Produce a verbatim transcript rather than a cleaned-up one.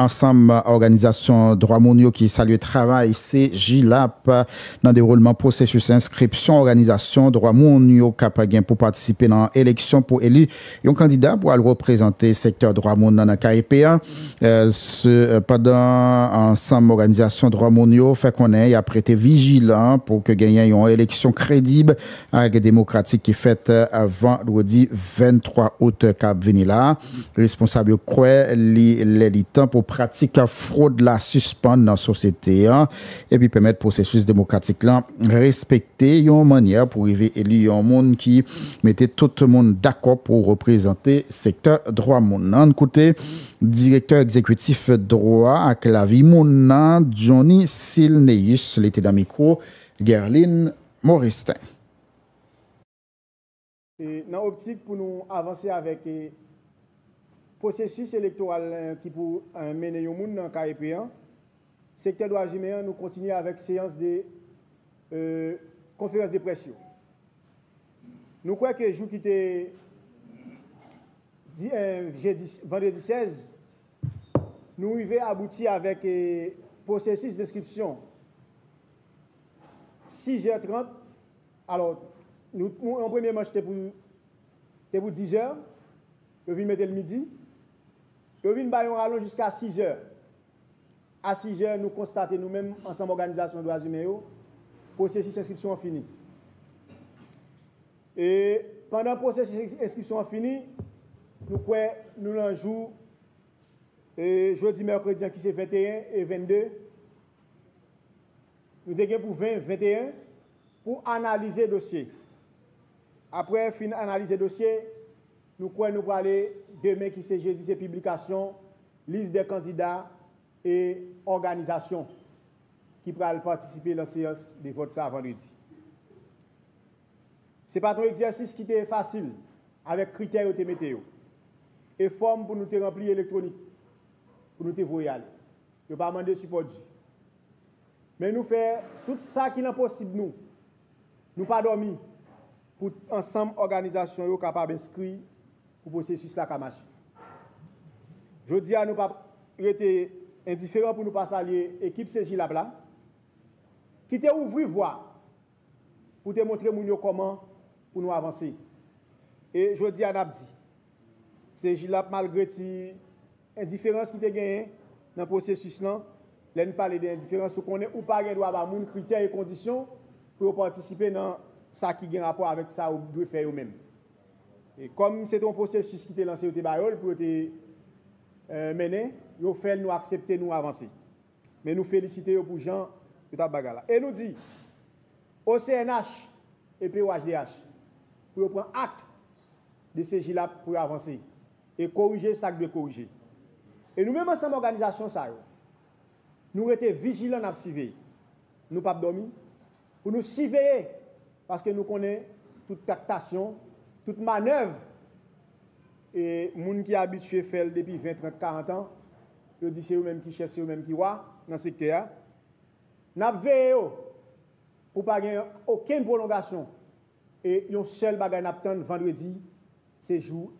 ensemble organisation droit mondiaux qui salue le travail C E-J I L A P dans déroulement processus inscription organisation droit mondiaux cap gain pour participer dans élection pour élu un candidat pour aller représenter secteur droit mondiaux dans K P un euh, euh, pendant ensemble organisation droit mondiaux fait qu'on est apprêté vigilant pour que gagnent une élection crédible avec démocratique qui faite avant vendredi vingt-trois août cap venir là responsable quoi les temps pour pratiquer fraude la suspendre dans la société hein, et puis permettre le processus démocratique là respecter une manière pour arriver élu un monde qui mettait tout le monde d'accord pour représenter secteur droit monde. En côté directeur exécutif droit à clavier monde Johnny Silneus l'était dans micro Gerline Moristin. Et dans l'optique pour nous avancer avec le processus électoral qui pour mener au monde dans K P un, secteur droit humain, nous continuons avec séance de euh, conférence de pression. Nous croyons que le jour qui était vendredi seize, nous arrivons à aboutir avec le processus d'inscription six heures trente. Alors, nous, en premier match, c'était pour, pour dix heures. Je viens mettre le midi. Je viens bailler un rallonge jusqu'à six heures. À six heures, nous constatons nous-mêmes, ensemble, organisation de droits humains, le processus d'inscription fini. Et pendant le processus d'inscription fini, nous croyons, nous l'en jouons, jeudi, mercredi, qui c'est vingt et un et vingt-deux. Nous avons pour vingt, vingt et un pour analyser le dossier. Après fin analyse du dossier, nous croyons nous parler demain qui c'est jeudi, c'est publication, liste des candidats et organisations qui pourront participer à la séance de vote ça vendredi. Ce n'est pas un exercice qui est facile avec critères de météo et forme pour nous te remplir électronique, pour nous te voir y aller. Nous ne pas demander support. Mais nous faisons tout ça qui est possible nous. Nous ne pas dormir. Pour ensemble organisation yo capable d'inscrire pour processus la marche. Je dis à nous pas rester indifférent pour nous pas saluer équipe C E-J I L A P là qui t'est ouvri voie pour te montrer moun yo comment pour nous avancer. Et je dis à Nabdi C E-J I L A P malgré ti indifférence qui t'est gagné dans processus là, là nous parler d'indifférence ou connaît ou pas gain droit ba moun critères et conditions pour participer dans ça qui a un rapport avec ça, vous devez faire vous-même. Et comme c'est un processus qui est lancé au Tébaïol pour être euh, mené, nous faisons nous accepter, nous avancer. Mais nous félicitons pour Jean de Tabagala. Et nous dit au C N H et P O H D H, pour prendre acte de ces C E-J I L A P pour avancer et corriger ça que de corriger. Et nous-mêmes, ensemble, organisation, ça, nous étions vigilants à surveiller. Nous ne pas dormir pour nous surveiller. Parce que nous connaissons toute tactation, toute manœuvre. Et les gens qui sont habitués à faire depuis vingt, trente, quarante ans, ils disent c'est eux-mêmes qui chef, c'est eux-mêmes qui roi dans ce secteur. Nous avons veillé pour ne pas avoir aucune prolongation. Et nous avons seul bagage à attendre vendredi, c'est jour.